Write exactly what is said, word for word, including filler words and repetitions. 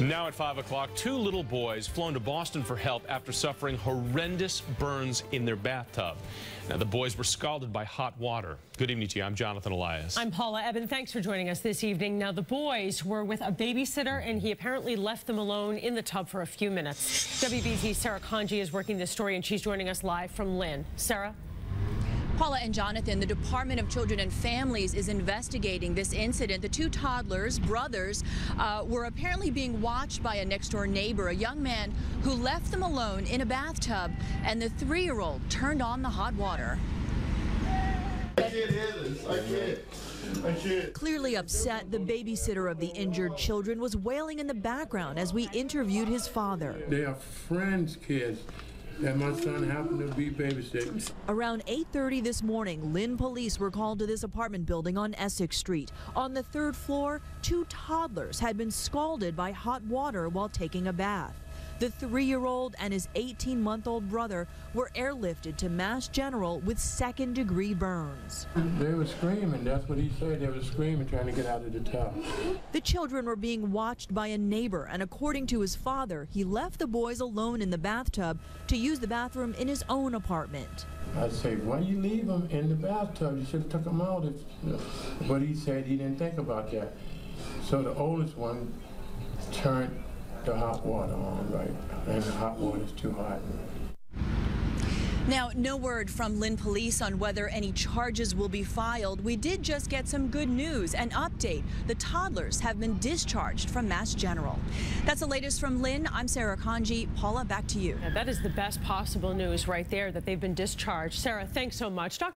Now at five o'clock, two little boys flown to Boston for help after suffering horrendous burns in their bathtub. Now, the boys were scalded by hot water. Good evening to you. I'm Jonathan Elias. I'm Paula Ebben. Thanks for joining us this evening. Now, the boys were with a babysitter, and he apparently left them alone in the tub for a few minutes. W B Z Sera Congi is working this story, and she's joining us live from Lynn. Sarah? Paula and Jonathan, the Department of Children and Families is investigating this incident. The two toddlers, brothers, uh, were apparently being watched by a next-door neighbor, a young man who left them alone in a bathtub, and the three-year-old turned on the hot water. I can't hear this. I can't. Clearly upset, the babysitter of the injured children was wailing in the background as we interviewed his father. They are friends' kids that my son happened to be babysitting. Around eight thirty this morning, Lynn police were called to this apartment building on Essex Street. On the third floor, two toddlers had been scalded by hot water while taking a bath. The three-year-old and his eighteen-month-old brother were airlifted to Mass General with second-degree burns. They were screaming. That's what he said. They were screaming, trying to get out of the tub. The children were being watched by a neighbor, and according to his father, he left the boys alone in the bathtub to use the bathroom in his own apartment. I say, why you leave them in the bathtub? You should have took them out. If, but he said he didn't think about that. So the oldest one turned the hot water on, right? And the hot water is too hot. Now, no word from Lynn police on whether any charges will be filed. We did just get some good news, an update. The toddlers have been discharged from Mass General. That's the latest from Lynn. I'm Sera Congi. Paula, back to you. Now, that is the best possible news right there, that they've been discharged. Sarah, thanks so much. Doctor